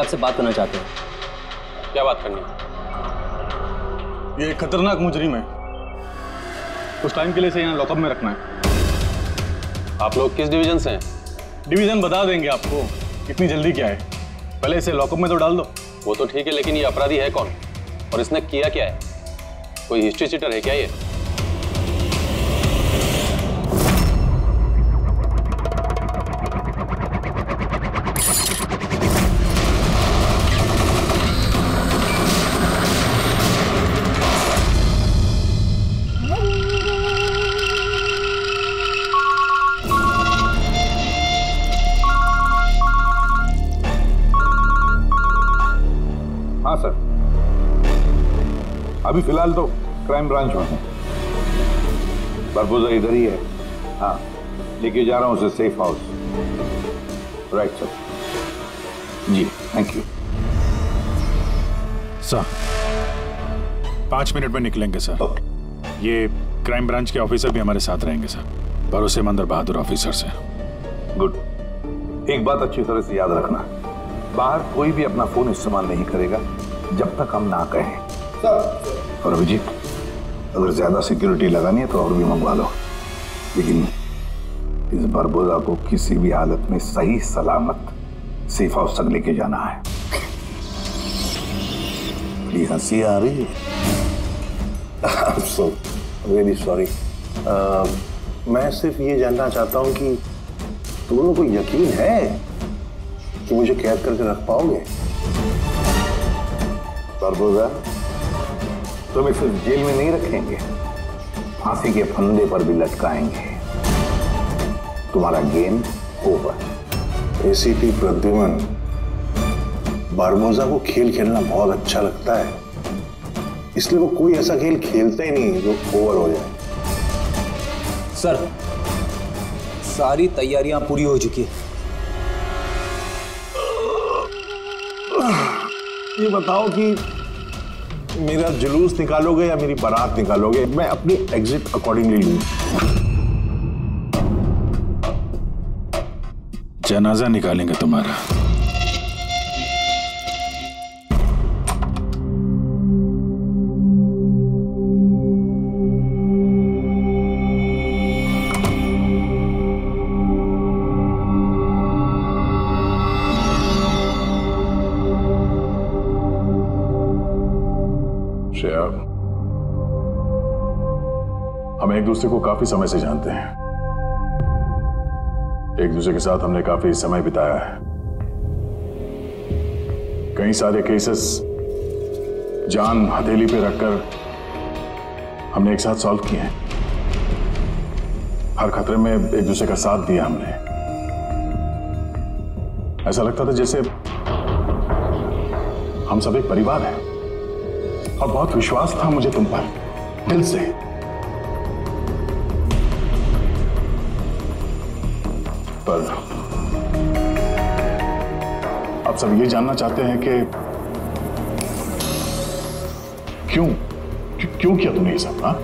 आपसे बात करना चाहते हैं। क्या बात करनी है? ये खतरनाक मुजरिम है, कुछ टाइम के लिए इसे यहाँ लॉकअप में रखना है। आप लोग किस डिवीजन से हैं? डिवीजन बता देंगे आपको, इतनी जल्दी क्या है, पहले इसे लॉकअप में तो डाल दो। वो तो ठीक है, लेकिन ये अपराधी है कौन और इसने किया क्या है? कोई हिस्ट्री चीटर है क्या ये? अभी फिलहाल तो क्राइम ब्रांच में है, बरबोसा इधर ही है। हाँ, लेके जा रहा हूँ उसे सेफ हाउस। Right sir. जी थैंक यू सर। 5 मिनट में निकलेंगे सर। ओके। ये क्राइम ब्रांच के ऑफिसर भी हमारे साथ रहेंगे सर, भरोसेमंद और बहादुर ऑफिसर से। गुड। एक बात अच्छी तरह से याद रखना, बाहर कोई भी अपना फोन इस्तेमाल नहीं करेगा जब तक हम ना कहें। और अभिजीत, अगर ज्यादा सिक्योरिटी लगानी है तो और भी मंगवा लो, लेकिन इस बरबोसा को किसी भी हालत में सही सलामत सेफ हाउस तक लेके जाना है। हंसी आ रही है। सो वेरी सॉरी, मैं सिर्फ ये जानना चाहता हूँ कि तुम लोगों को यकीन है कि मुझे कैद करके रख पाओगे? बरबोसा, तुम्हें सिर्फ जेल में नहीं रखेंगे, फांसी के फंदे पर भी लटकाएंगे। तुम्हारा game over. ACP Pradyuman, Barbosa को खेल खेलना बहुत अच्छा लगता है, इसलिए वो कोई ऐसा खेल खेलता ही नहीं जो ओवर हो जाए। सर, सारी तैयारियां पूरी हो चुकी है। ये बताओ कि मेरा जुलूस निकालोगे या मेरी बारात निकालोगे? मैं अपनी एग्जिट अकॉर्डिंगली लूँ। जनाजा निकालेंगे तुम्हारा। हम एक दूसरे को काफी समय से जानते हैं, एक दूसरे के साथ हमने काफी समय बिताया है। कई सारे केसेस जान हथेली पे रखकर हमने एक साथ सॉल्व किए हैं। हर खतरे में एक दूसरे का साथ दिया हमने। ऐसा लगता था जैसे हम सब एक परिवार हैं, और बहुत विश्वास था मुझे तुम पर, दिल से। पर आप सब ये जानना चाहते हैं कि क्यों किया तुमने ये सब? हाँ,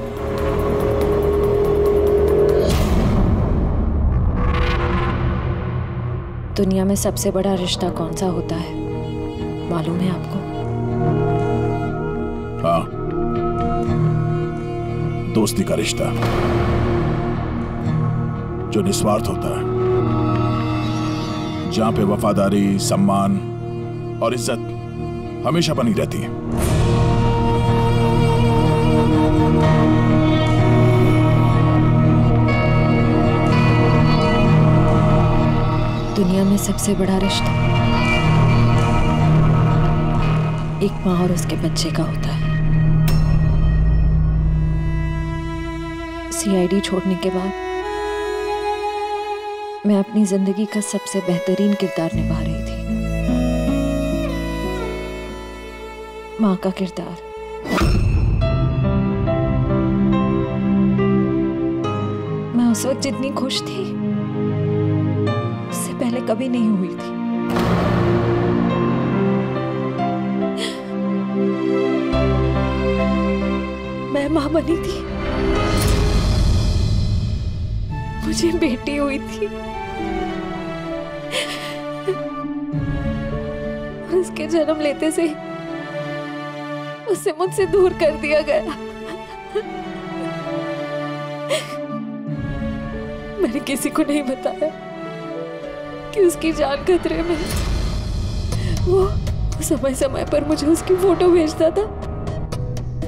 दुनिया में सबसे बड़ा रिश्ता कौन सा होता है, मालूम है आपको? हाँ, दोस्ती का रिश्ता जो निस्वार्थ होता है, जहां पे वफादारी, सम्मान और इज्जत हमेशा बनी रहती है। दुनिया में सबसे बड़ा रिश्ता एक मां और उसके बच्चे का होता है। CID छोड़ने के बाद मैं अपनी जिंदगी का सबसे बेहतरीन किरदार निभा रही थी, मां का किरदार। मैं उस वक्त जितनी खुश थी, उससे पहले कभी नहीं हुई थी। मैं मां बनी थी, मुझे बेटी हुई थी, उसके जन्म लेते से उसे मुझसे दूर कर दिया गया। मैंने किसी को नहीं बताया कि उसकी जान खतरे में। वो समय समय पर मुझे उसकी फोटो भेजता था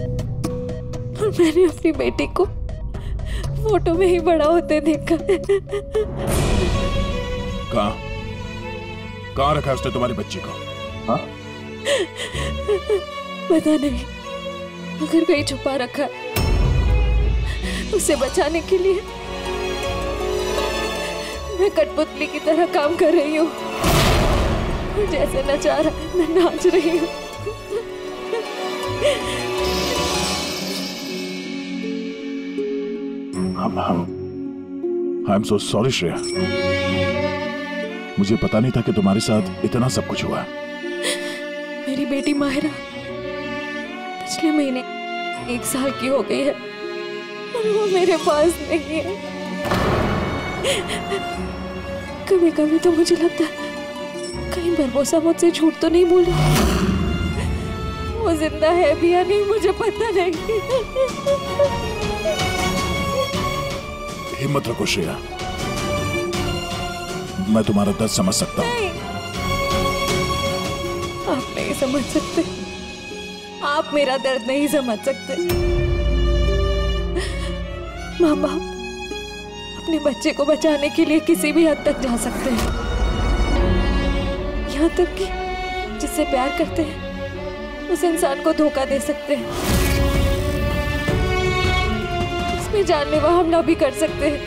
और मैंने अपनी बेटी को फोटो में ही बड़ा होते देखा। कहाँ रखा उसने तुम्हारी बच्ची को? हाँ? पता नहीं, अगर कहीं छुपा रखा उसे बचाने के लिए मैं कठपुतली की तरह काम कर रही हूँ। जैसे नचा रहा मैं नाच रही हूँ। I am so sorry Shreya, मुझे पता नहीं था कि तुम्हारे साथ इतना सब कुछ हुआ। मेरी बेटी माहिरा पिछले महीने 1 साल की हो गई है और वो मेरे पास नहीं है। कभी कभी तो मुझे लगता है कहीं बरबोसा मुझसे झूठ तो नहीं बोली। वो जिंदा है भी या नहीं मुझे पता नहीं। हिम्मत रखो श्रेया, मैं तुम्हारा दर्द समझ सकता हूँ। आप नहीं समझ सकते, आप मेरा दर्द नहीं समझ सकते। माँ बाप अपने बच्चे को बचाने के लिए किसी भी हद तक जा सकते हैं, यहाँ तक कि जिससे प्यार करते हैं उस इंसान को धोखा दे सकते हैं, जानलेवा हमला भी कर सकते हैं।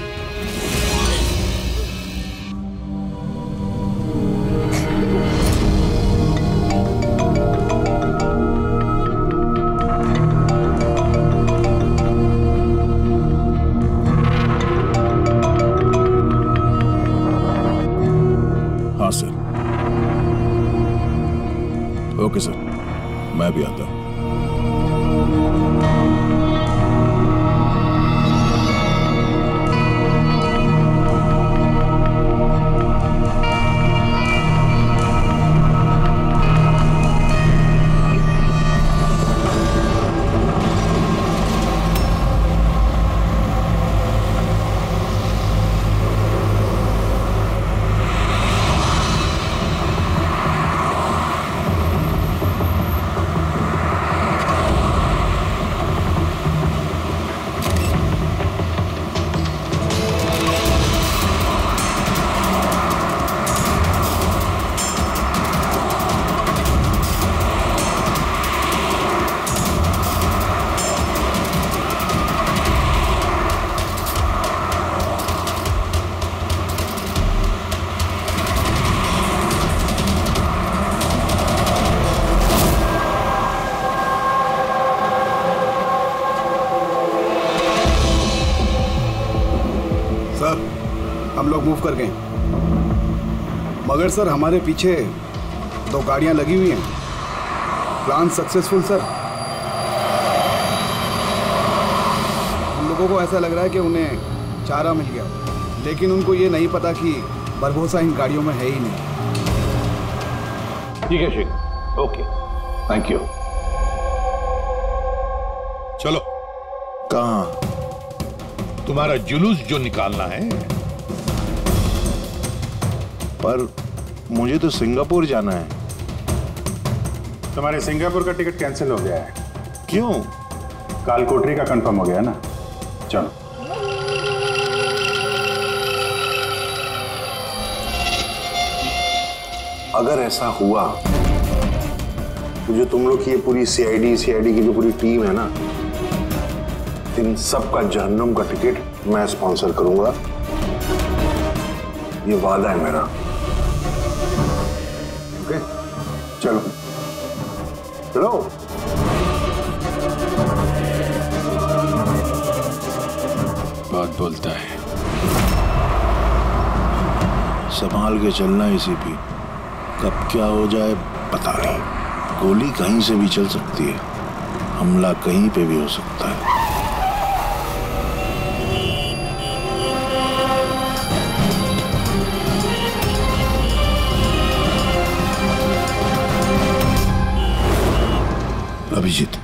हाँ सर, ओके सर, मैं भी आता हूं। मूव कर गए, मगर सर हमारे पीछे 2 गाड़ियां लगी हुई हैं। Plan successful sir. हम लोगों को ऐसा लग रहा है कि उन्हें चारा मिल गया, लेकिन उनको ये नहीं पता कि बरबोसा इन गाड़ियों में है ही नहीं। ठीक है शेख, ओके, थैंक यू। चलो। कहाँ? तुम्हारा जुलूस जो निकालना है। पर मुझे तो सिंगापुर जाना है। तुम्हारे सिंगापुर का टिकट कैंसिल हो गया है। क्यों? काल कोठरी का कंफर्म हो गया ना। चलो। अगर ऐसा हुआ तो जो तुम लोग की ये पूरी सीआईडी की जो पूरी टीम है ना, इन सबका जहन्नुम का टिकट मैं स्पॉन्सर करूंगा, ये वादा है मेरा। ओके चलो चलो। बात बोलता है, संभाल के चलना एसीपी। कब क्या हो जाए पता नहीं। गोली कहीं से भी चल सकती है, हमला कहीं पे भी हो सकता है। अभिजीत,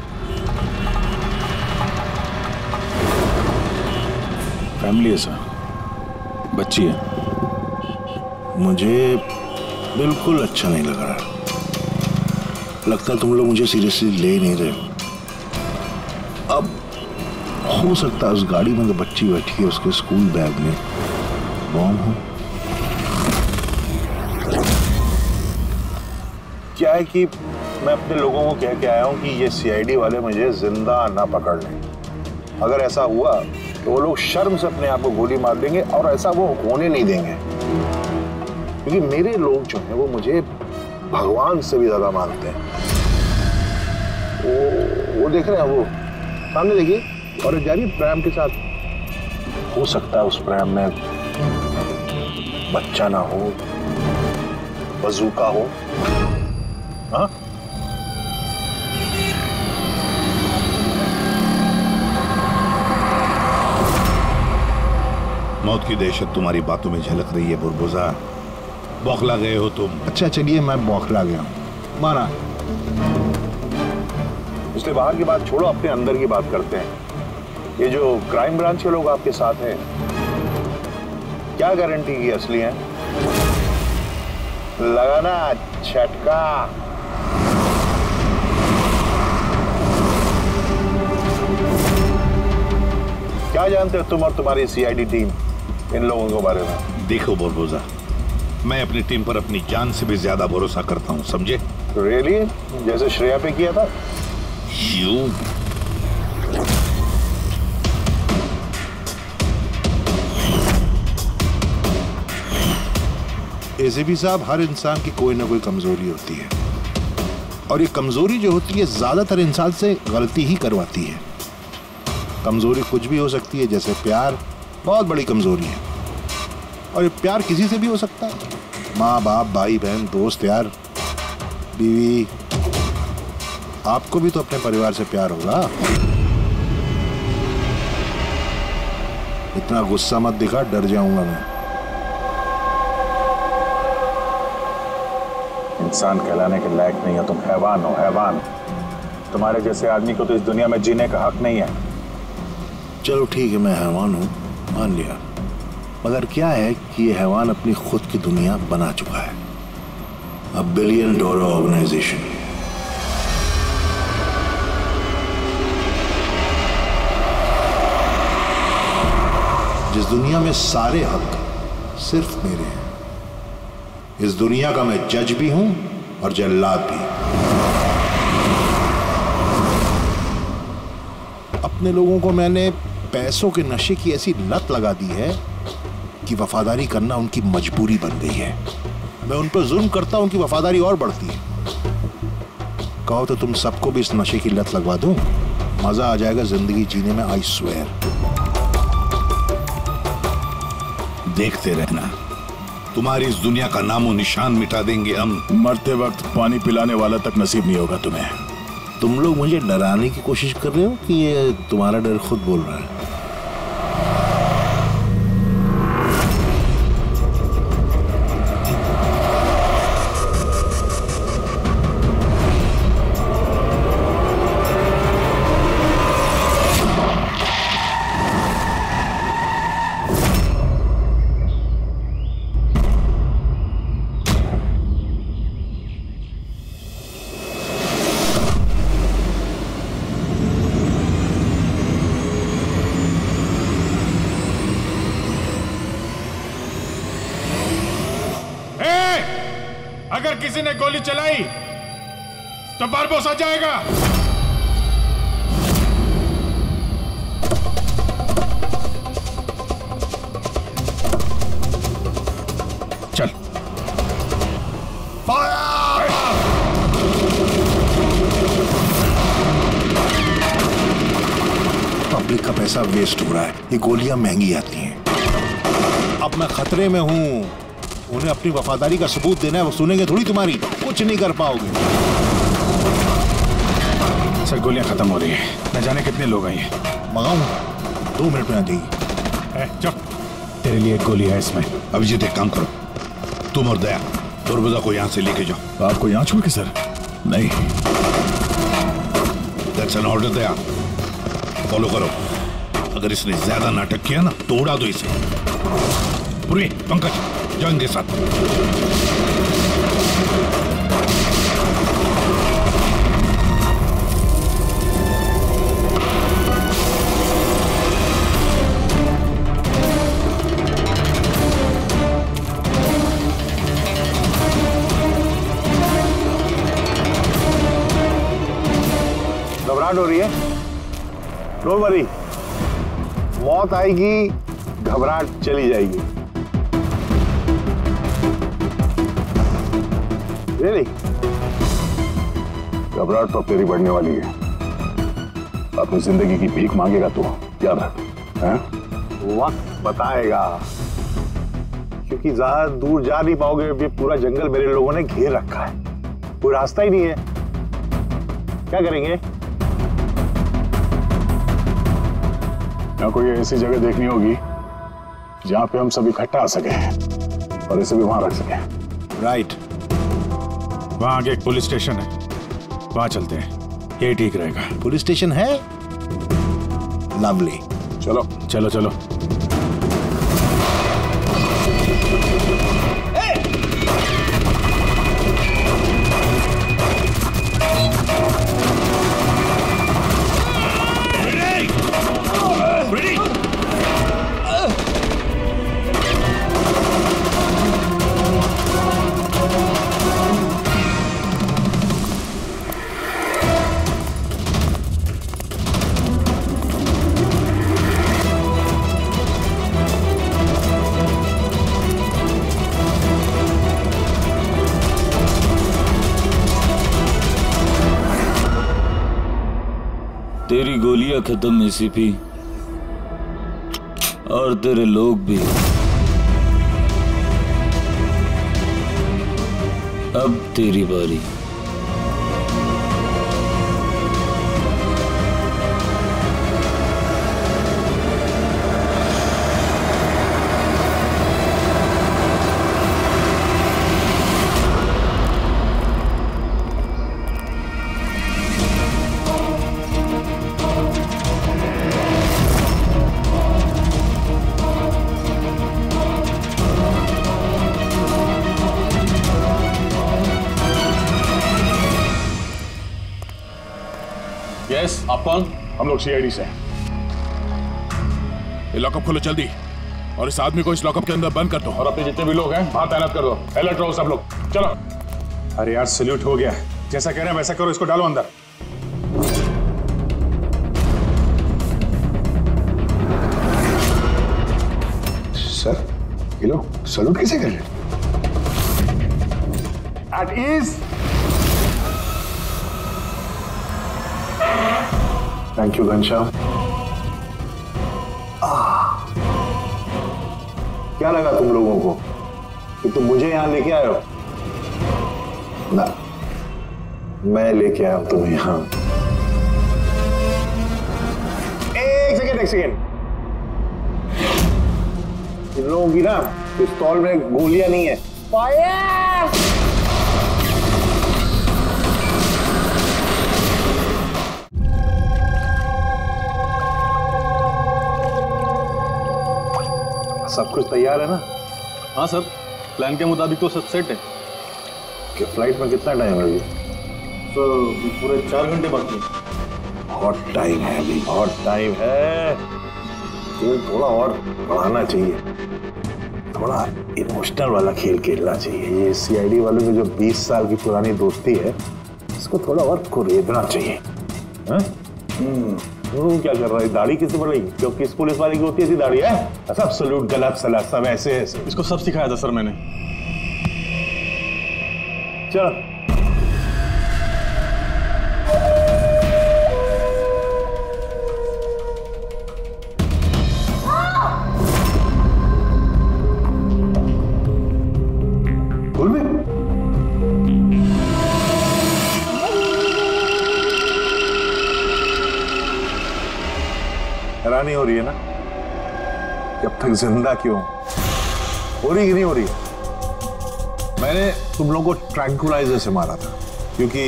फैमिली है सर, बच्ची है। मुझे बिल्कुल अच्छा नहीं लग रहा। लगता तुम लोग मुझे सीरियसली ले नहीं रहे हो। अब हो सकता है उस गाड़ी में जो बच्ची बैठी है उसके स्कूल बैग में बॉम्ब हो। क्या है कि मैं अपने लोगों को कह के आया हूं कि ये सीआईडी वाले मुझे जिंदा ना पकड़ लें। अगर ऐसा हुआ तो वो लोग शर्म से अपने आप को गोली मार देंगे और ऐसा वो होने नहीं देंगे, क्योंकि मेरे लोग जो हैं वो मुझे भगवान से भी ज्यादा मानते हैं। वो देख रहे हैं, वो सामने देखिए, और जा रही प्रेम के साथ। हो सकता है उस प्रेम में बच्चा ना हो, बजूका हो। हाँ, मौत की दहशत तुम्हारी बातों में झलक रही है बुरबुजा। बौखला गए हो तुम। अच्छा चलिए, मैं बौखला गया हूँ, माना। इसलिए बाहर की बात छोड़ो, अपने अंदर की बात करते हैं। ये जो क्राइम ब्रांच के लोग आपके साथ हैं, क्या गारंटी की असली हैं? लगाना झटका। क्या जानते हो तुम और तुम्हारी सीआईडी टीम इन लोगों के बारे में? देखो बुरबुजा, मैं अपनी टीम पर अपनी जान से भी ज्यादा भरोसा करता हूँ, समझे? रियली? जैसे श्रेया पे किया था? यू एसीपी साहब, हर इंसान की कोई ना कोई कमजोरी होती है, और ये कमजोरी जो होती है ज्यादातर इंसान से गलती ही करवाती है। कमजोरी कुछ भी हो सकती है, जैसे प्यार बहुत बड़ी कमजोरी है, और ये प्यार किसी से भी हो सकता है। माँ बाप, भाई बहन, दोस्त यार, बीवी। आपको भी तो अपने परिवार से प्यार होगा। इतना गुस्सा मत दिखा, डर जाऊंगा मैं। इंसान कहलाने के लायक नहीं हो तुम, हैवान हो, हैवान। तुम्हारे जैसे आदमी को तो इस दुनिया में जीने का हक नहीं है। चलो ठीक है, मैं हैवान हूँ, मान लिया। मगर क्या है कि ये हैवान अपनी खुद की दुनिया बना चुका है, अ बिलियन डॉलर ऑर्गेनाइजेशन। जिस दुनिया में सारे हक सिर्फ मेरे हैं, इस दुनिया का मैं जज भी हूं और जल्लाद भी। अपने लोगों को मैंने पैसों के नशे की ऐसी लत लगा दी है कि वफादारी करना उनकी मजबूरी बन गई है। मैं उन पर जुल्म करता हूं, उनकी वफादारी और बढ़ती है। कहो तो तुम सबको भी इस नशे की लत लगवा दूं, मजा आ जाएगा जिंदगी जीने में, आई स्वेयर। देखते रहना, तुम्हारी इस दुनिया का नामो निशान मिटा देंगे हम। मरते वक्त पानी पिलाने वाला तक नसीब नहीं होगा तुम्हें। तुम लोग मुझे डराने की कोशिश कर रहे हो कि ये तुम्हारा डर खुद बोल रहा है? किसी ने गोली चलाई तो बारबोसा जाएगा। चल पब्लिक का पैसा वेस्ट हो रहा है, ये गोलियां महंगी आती हैं। अब मैं खतरे में हूं, उन्हें अपनी वफादारी का सबूत देना है, वो सुनेंगे थोड़ी तुम्हारी, कुछ नहीं कर पाओगे। सर गोलियां खत्म हो रही है, न जाने कितने लोग आए हैं। मंगाऊंगा 2 मिनट में आ जाएगी। चल तेरे लिए एक गोली है इसमें। अभिजीत एक काम करो, तुम और दया दरवाजा को यहाँ से लेके जाओ। आपको यहाँ छोड़ के? सर नहीं, that's an order. Daya follow करो, अगर इसने ज्यादा नाटक किया ना तो उड़ा दो इसे। पूरी पंकज जाओ इनके साथ। घबराहट हो रही है? डोंट वरी, मौत आएगी, घबराहट चली जाएगी। घबराहट तो तेरी बढ़ने वाली है, अपनी जिंदगी की भीख मांगेगा तो याद रख, वक्त बताएगा। क्योंकि ज्यादा दूर जा नहीं पाओगे, ये पूरा जंगल मेरे लोगों ने घेर रखा है, कोई रास्ता ही नहीं है, क्या करेंगे? ना कोई ऐसी जगह देखनी होगी जहां पे हम सब इकट्ठा आ सके और इसे भी वहां रख सके। राइट, वहां आगे एक पुलिस स्टेशन है, वहां चलते हैं, ये ठीक रहेगा। पुलिस स्टेशन है? लवली, चलो चलो चलो। तेरी गोलियां खत्म ACP, और तेरे लोग भी। अब तेरी बारी। हम लोग CID से हैं। ये लॉकअप खोलो जल्दी और इस आदमी को इस लॉकअप के अंदर बंद कर दो, और अपने जितने भी लोग हैं वहां तैनात कर दो। अलर्ट रहो सब लोग, चलो। अरे यार सैल्यूट हो गया, जैसा कह रहे हैं वैसा करो, इसको डालो अंदर। सर ये लोग सैल्यूट किसे कर रहे हैं? At ease। Thank you Ghanshyam. क्या लगा तुम लोगों को कि तुम मुझे यहां लेके आए हो? ना, मैं लेके आया हूं तुम्हें यहां। एक सेकेंड, इन लोगों की ना पिस्तौल में गोलियां नहीं है। फायर! सब कुछ तैयार है ना? हाँ सर, प्लान के मुताबिक तो सब सेट है। कि फ्लाइट में कितना टाइम है? तो पूरे 4 घंटे बाकी हैं। बहुत टाइम है अभी, बहुत टाइम है, थोड़ा और बढ़ाना चाहिए। थोड़ा इमोशनल वाला खेल खेलना चाहिए। ये सीआईडी वालों में जो 20 साल की पुरानी दोस्ती है इसको थोड़ा और कुरेदना चाहिए। तू क्या कर रहा है? दाढ़ी किससे बढ़ रही? क्योंकि इस पुलिस वाले की होती है दाढ़ी है। सब सलूट गलत सलाह सब ऐसे है। इसको सब सिखाया था सर मैंने। चलो नहीं हो रही है ना कि अब तक जिंदा क्यों हो रही कि नहीं हो रही है। मैंने तुम लोगों को ट्रैंकुलाइजर से मारा था क्योंकि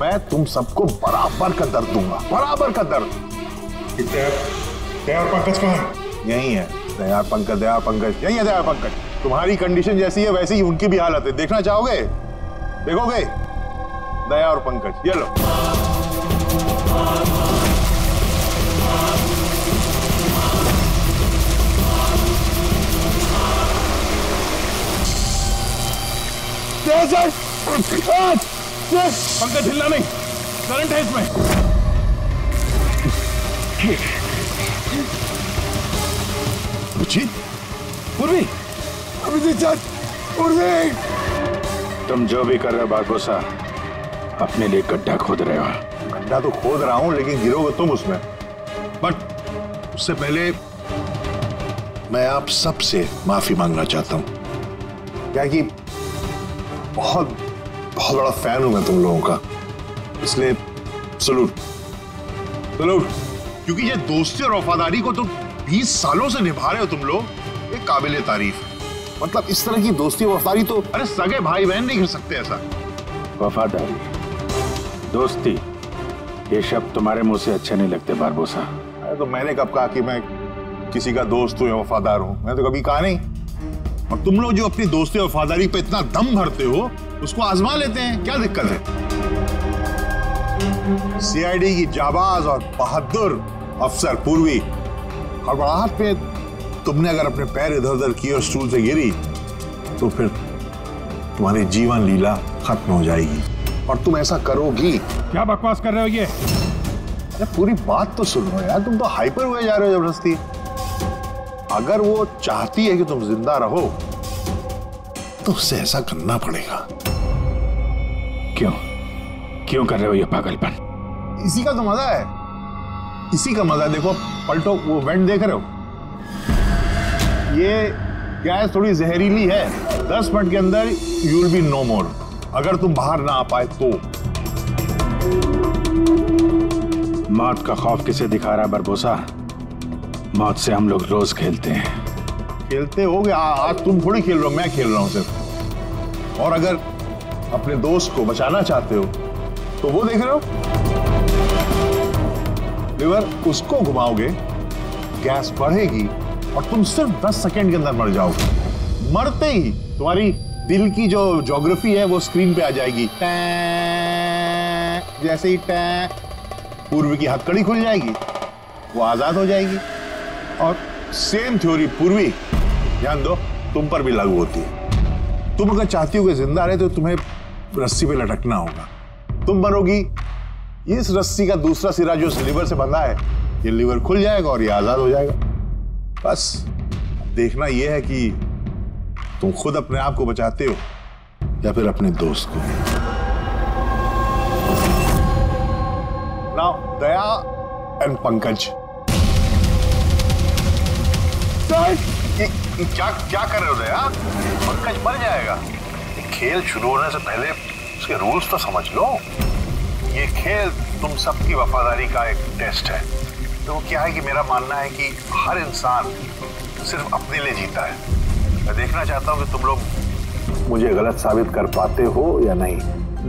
मैं तुम सबको बराबर का दर्द दूंगा, बराबर का दर्द। दया पंकज कहाँ है? यही है दया पंकज, दया पंकज यही है। दया पंकज तुम्हारी कंडीशन जैसी है वैसी ही उनकी भी हालत है। देखना चाहोगे? देखोगे? दया और पंकज ये लो। पंकज हिलना नहीं, करंट है इसमें। पूर्वी, अभिजीत, पूर्वी। तुम जो भी कर रहे हो बारबोसा, अपने लिए गड्ढा खोद रहे हो। गड्ढा तो खोद रहा हूं लेकिन गिरोगे तुम उसमें। बट उससे पहले मैं आप सबसे माफी मांगना चाहता हूं क्या कि बहुत बहुत बड़ा फैन हूं मैं तुम लोगों का, इसलिए सलूट सलूट। क्योंकि ये दोस्ती और वफादारी को तुम 20 सालों से निभा रहे हो तुम लोग, ये काबिले तारीफ है। मतलब इस तरह की दोस्ती और वफादारी तो अरे सगे भाई बहन नहीं कर सकते ऐसा। वफादारी, दोस्ती, ये शब्द तुम्हारे मुंह से अच्छे नहीं लगते बारबोसा। अरे तो मैंने कब कहा कि मैं किसी का दोस्त हूं या वफादार हूं? मैंने तो कभी कहा नहीं। और तुम लोग जो अपनी दोस्ती और वफादारी पे इतना दम भरते हो उसको आजमा लेते हैं, क्या दिक्कत है? सीआईडी की जाबाज और बहादुर अफसर पूर्वी, हड़बड़ाहट पे तुमने अगर अपने पैर इधर उधर किए और स्टूल से गिरी तो फिर तुम्हारी जीवन लीला खत्म हो जाएगी। और तुम ऐसा करोगी? क्या बकवास कर रहे हो ये? अरे पूरी बात तो सुनो यार, तुम तो हाइपर हुए जा रहे हो जबरदस्ती। अगर वो चाहती है कि तुम जिंदा रहो तो उससे ऐसा करना पड़ेगा। क्यों क्यों कर रहे हो ये पागलपन? इसी का तो मजा है, इसी का मजा। देखो पलटो वो वेंट, देख रहे हो ये गैस थोड़ी जहरीली है। 10 मिनट के अंदर you will be no more, अगर तुम बाहर ना आ पाए तो। मौत का खौफ किसे दिखा रहा है बरबोसा? मौत से हम लोग रोज खेलते हैं। खेलते हो गया, आज तुम थोड़ी खेल रहे हो, मैं खेल रहा हूं सिर्फ। और अगर अपने दोस्त को बचाना चाहते हो तो वो देख रहे हो लिवर, उसको घुमाओगे, गैस बढ़ेगी और तुम सिर्फ 10 सेकंड के अंदर मर जाओगे। मरते ही तुम्हारी दिल की जो ज्योग्राफी है वो स्क्रीन पे आ जाएगी। जैसे ही पूर्वी की हथकड़ी खुल जाएगी वो आजाद हो जाएगी। और सेम थ्योरी पूर्वी ध्यान दो तुम पर भी लागू होती है। तुम अगर चाहती हो कि जिंदा रहे तो तुम्हें रस्सी पे लटकना होगा। तुम बनोगी इस रस्सी का दूसरा सिरा जो लीवर से बंधा है, ये लीवर खुल जाएगा और ये आजाद हो जाएगा। बस देखना यह है कि तुम खुद अपने आप को बचाते हो या फिर अपने दोस्त को। नाउ दया एंड पंकज, क्या कर रहे हो दया? पंकज मर जाएगा। खेल शुरू होने से पहले उसके रूल्स तो समझ लो। ये खेल तुम सबकी वफादारी का एक टेस्ट है। तो क्या है कि मेरा मानना है कि हर इंसान सिर्फ अपने लिए जीता है। मैं देखना चाहता हूं कि तुम लोग मुझे गलत साबित कर पाते हो या नहीं।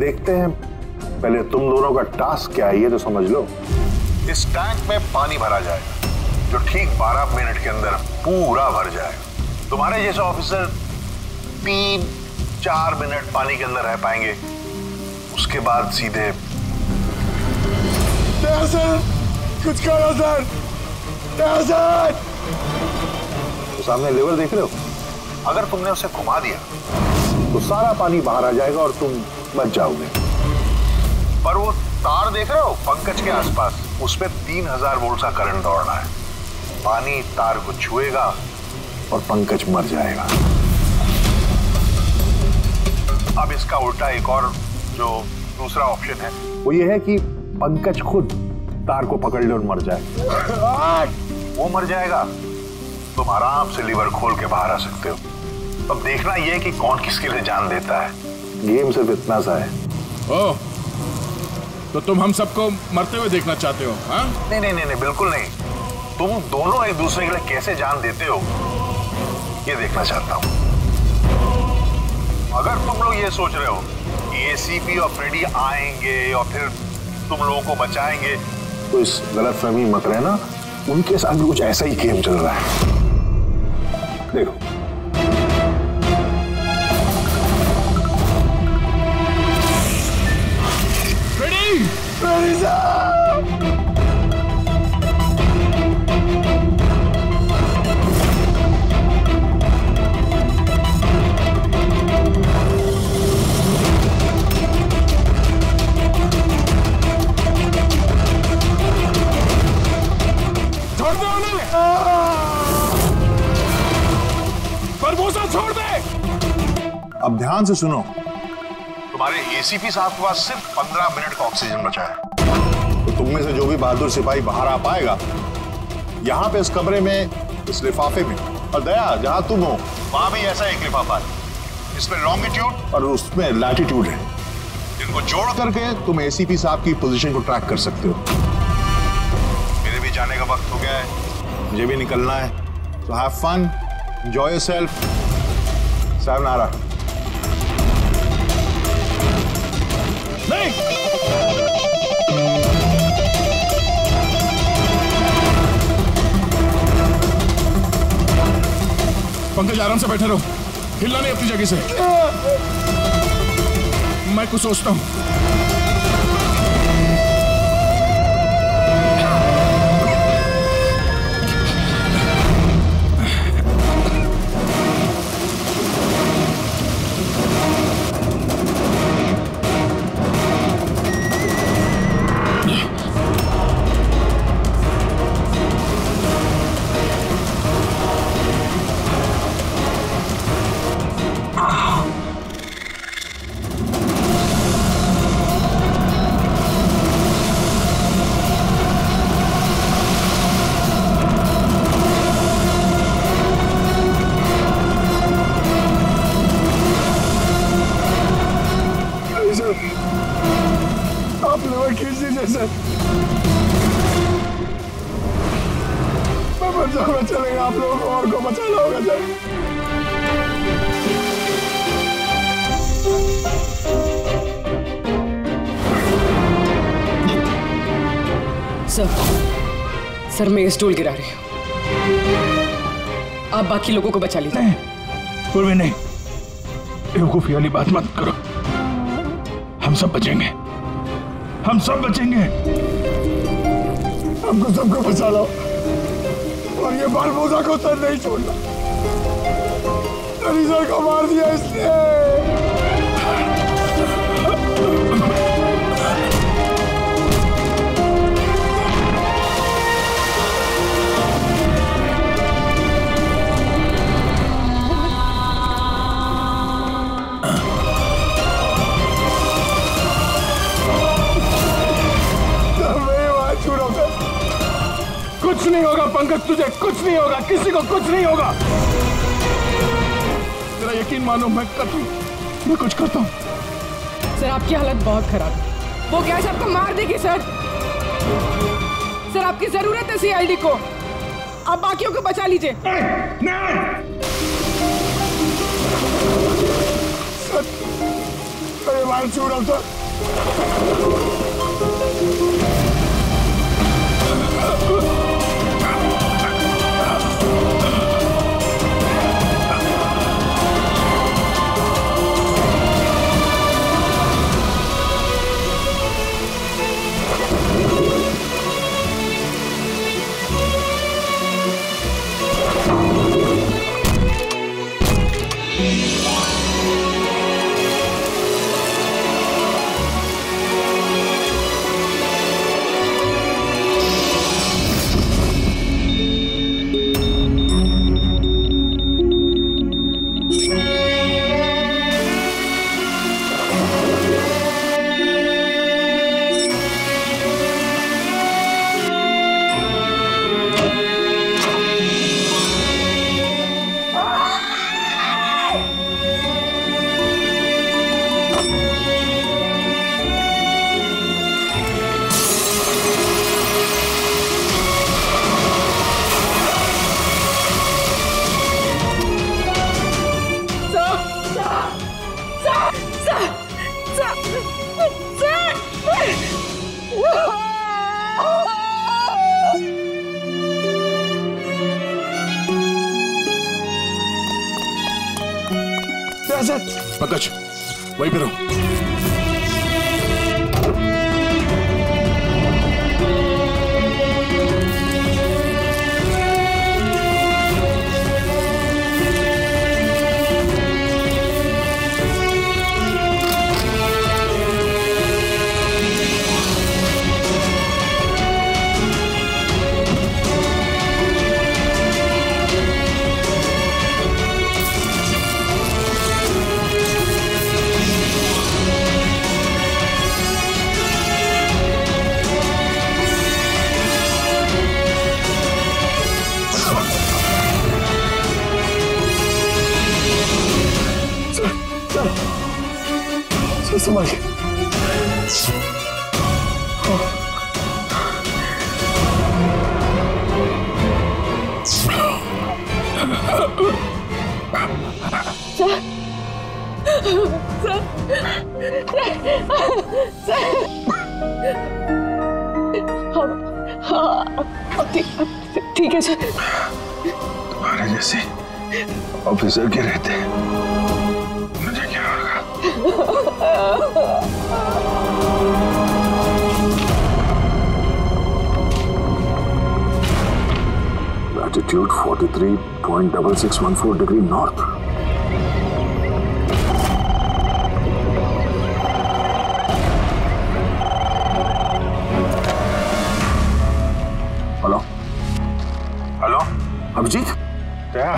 देखते हैं पहले तुम दोनों का टास्क क्या है ये तो समझ लो। इस टैंक में पानी भरा जाएगा जो ठीक 12 मिनट के अंदर पूरा भर जाएगा। तुम्हारे जैसे ऑफिसर 3-4 मिनट पानी के अंदर रह पाएंगे, उसके बाद सीधे। सर कुछ करो सर। सर तो सामने लेवर देख रहे हो, अगर तुमने उसे घुमा दिया तो सारा पानी बाहर आ जाएगा और तुम बच जाओगे। पर वो तार देख रहे हो पंकज के आसपास, उसमें 3000 वोल्ट का करंट दौड़ रहा है। पानी तार को छुएगा और पंकज मर जाएगा। अब इसका उल्टा एक और जो दूसरा ऑप्शन है वो ये है कि पंकज खुद तार को पकड़ ले और मर जाए। वो मर जाएगा, तुम आराम से लीवर खोल के बाहर आ सकते हो। अब देखना यह कि कौन किसके लिए जान देता है। गेम सिर्फ इतना सा है। ओह, तो तुम हम सबको मरते हुए देखना चाहते हो? हाँ? नहीं नहीं नहीं बिल्कुल नहीं। तुम दोनों एक दूसरे के लिए कैसे जान देते हो ये देखना चाहता हूँ। अगर तुम लोग ये सोच रहे हो कि एसीपी और फ्रेडी आएंगे और फिर तुम लोगों को बचाएंगे तो इस गलतफहमी मत रहना। उनके साथ भी कुछ ऐसा ही गेम चल रहा है। देखो बरबोसा छोड़ दे। अब ध्यान से सुनो, तुम्हारे एसीपी साहब के पास सिर्फ 15 मिनट का ऑक्सीजन बचा है। तो तुम में से जो भी बहादुर सिपाही बाहर आ पाएगा, यहाँ पे इस कमरे में, इस लिफाफे में, और दया जहाँ तुम हो वहां भी ऐसा एक लिफाफा है। इसमें लॉन्गिट्यूड और उसमें लैटिट्यूड है, जिनको जोड़ करके तुम एसीपी साहब की पोजीशन को ट्रैक कर सकते हो। मेरे भी जाने का वक्त हो गया है, मुझे भी निकलना है। So have fun, enjoy yourself, sayonara. Pankaj आराम से बैठे रहो, हिलना नहीं अपनी जगह से। मैं कुछ सोचता हूँ। सर मैं स्टूल गिरा रही हूँ, आप बाकी लोगों को बचा लीजिए। नहीं पूर्वी, नहीं बेवकूफी वाली बात मत करो। हम सब बचेंगे, हम सब बचेंगे। हमको सबको बचा लो और ये बारबोसा को सर नहीं छोड़ना। सर को मार दिया इसलिए। कुछ नहीं होगा पंकज, तुझे कुछ नहीं होगा, किसी को कुछ नहीं होगा। तेरा यकीन मानो मैं कुछ करता हूँ। सर आपकी हालत बहुत खराब है, वो गैस आपको मार देगी। सर आपकी जरूरत है सीआईडी को, आप बाकियों को बचा लीजिए। सर है सर। पंकज वहीं पे रहो। समझ ठीक है सर। तुम्हारे जैसे ऑफिसर के रहते हैं मुझे क्या होगा। Latitude 43.6614 degree north. Hello hello Abhijeet, Daya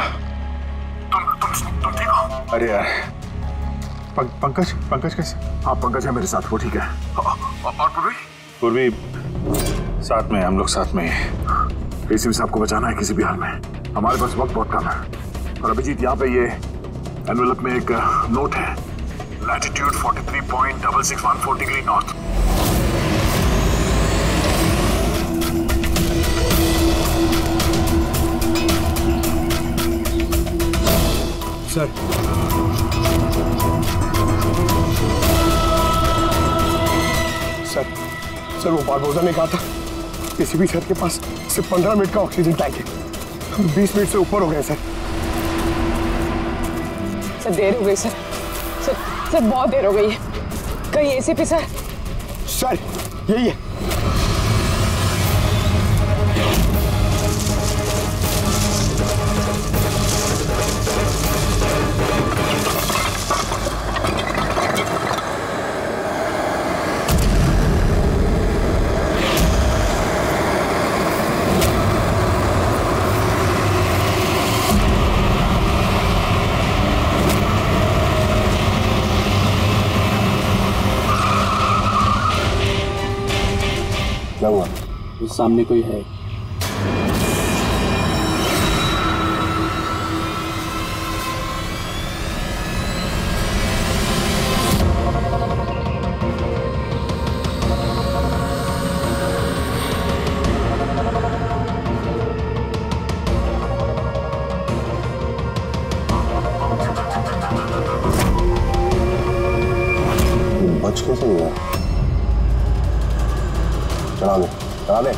तुम ठीक हो? अरे यार पंकज कैसे? हाँ पंकज है मेरे साथ, वो ठीक है। और पूर्वी साथ में, हम लोग साथ में। एसीपी साहब को बचाना है किसी भी हाल में, हमारे पास वक्त बहुत कम है। और अभिजीत यहाँ पे ये एनवेलप में एक नोट है, latitude 43.6614 degree north. Sir sir sir वो बारबोसा ने कहा था एसीपी सर के पास सिर्फ 15 मिनट का ऑक्सीजन टैंक है, 20 मिनट से ऊपर हो गए सर। सर देर हो गई सर, सर सर बहुत देर हो गई है। कहीं एसीपी सर सर यही है। उस सामने कोई है। बच कैसे गया? चला दो चला दे।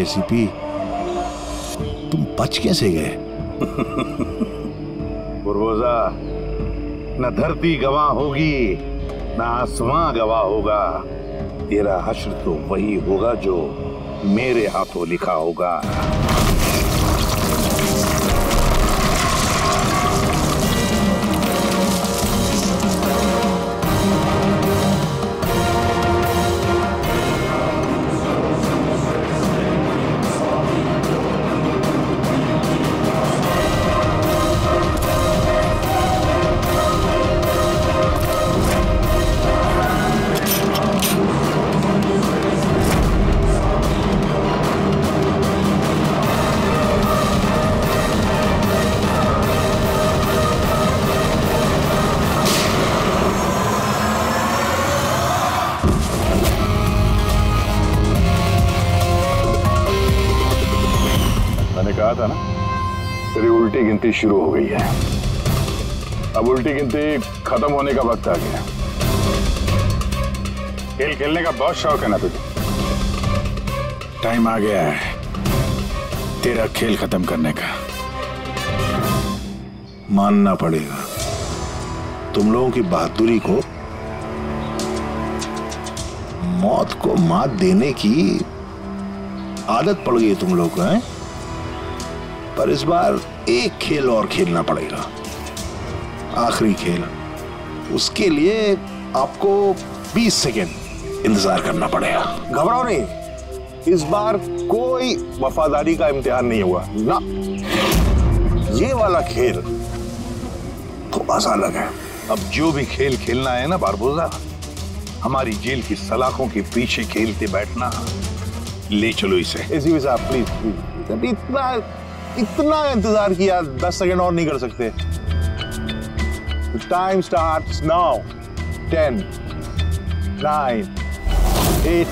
एसीपी तुम बच कैसे गए? बरबोसा, न धरती गवाह होगी न आसमां गवाह होगा, तेरा हश्र तो वही होगा जो मेरे हाथों लिखा होगा। कहा था ना, तेरी उल्टी गिनती शुरू हो गई है। अब उल्टी गिनती खत्म होने का वक्त आ गया। खेल खेलने का बहुत शौक है ना तुझे, टाइम आ गया है तेरा खेल खत्म करने का। मानना पड़ेगा तुम लोगों की बहादुरी को, मौत को मात देने की आदत पड़ गई तुम लोगों को है, पर इस बार एक खेल और खेलना पड़ेगा, आखिरी खेल। उसके लिए आपको 20 सेकेंड इंतजार करना पड़ेगा। घबराओ नहीं, इस बार कोई वफादारी का इम्तिहान नहीं हुआ ना। ये वाला खेल थोड़ा सा अलग है। अब जो भी खेल खेलना है ना बारबोसा, हमारी जेल की सलाखों के पीछे खेलते बैठना, ले चलो इसे। एसीपी साहब प्लीज प्लीज, इतना इंतजार किया, 10 सेकंड और नहीं कर सकते। Time starts now. 10, 9, 8,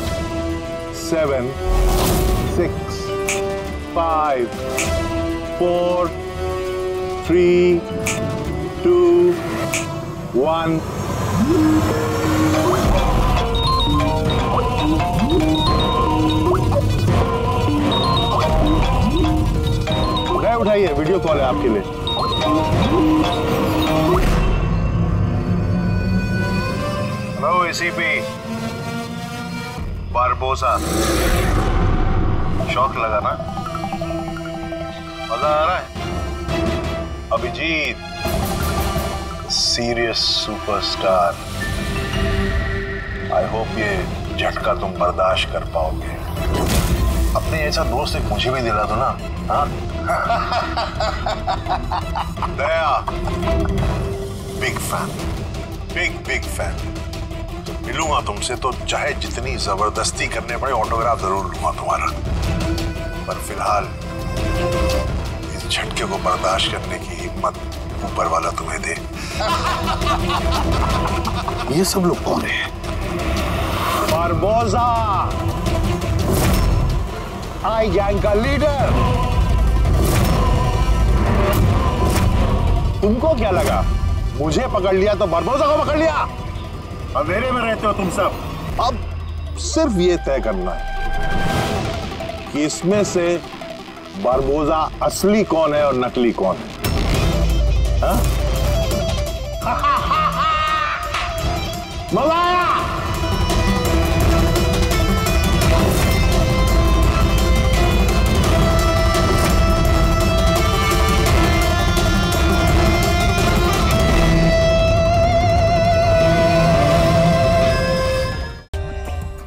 7, 6, 5, 4, 3, 2, 1। उठाइए, वीडियो कॉल है आपके लिए। हेलो एसीपी बारबोसा, शौक लगा ना, मजा आ रहा है। Abhijeet serious superstar, I hope ये झटका तुम बर्दाश्त कर पाओगे। अपने ऐसा दोस्त एक मुझे भी दिला दो ना। हाँ Daya, big fan, big fan. मिलूंगा तुमसे तो चाहे जितनी जबरदस्ती करने पड़े, ऑटोग्राफ जरूर लूंगा तुम्हारा। पर फिलहाल इस झटके को बर्दाश्त करने की हिम्मत ऊपर वाला तुम्हें दे। ये सब लोग कौन है? बारबोसा, आई गैंग का लीडर। तुमको क्या लगा मुझे पकड़ लिया तो बारबोसा को पकड़ लिया? अंधेरे में रहते हो तुम सब। अब सिर्फ ये तय करना है कि इसमें से बारबोसा असली कौन है और नकली कौन है। हाँ? मजा आया?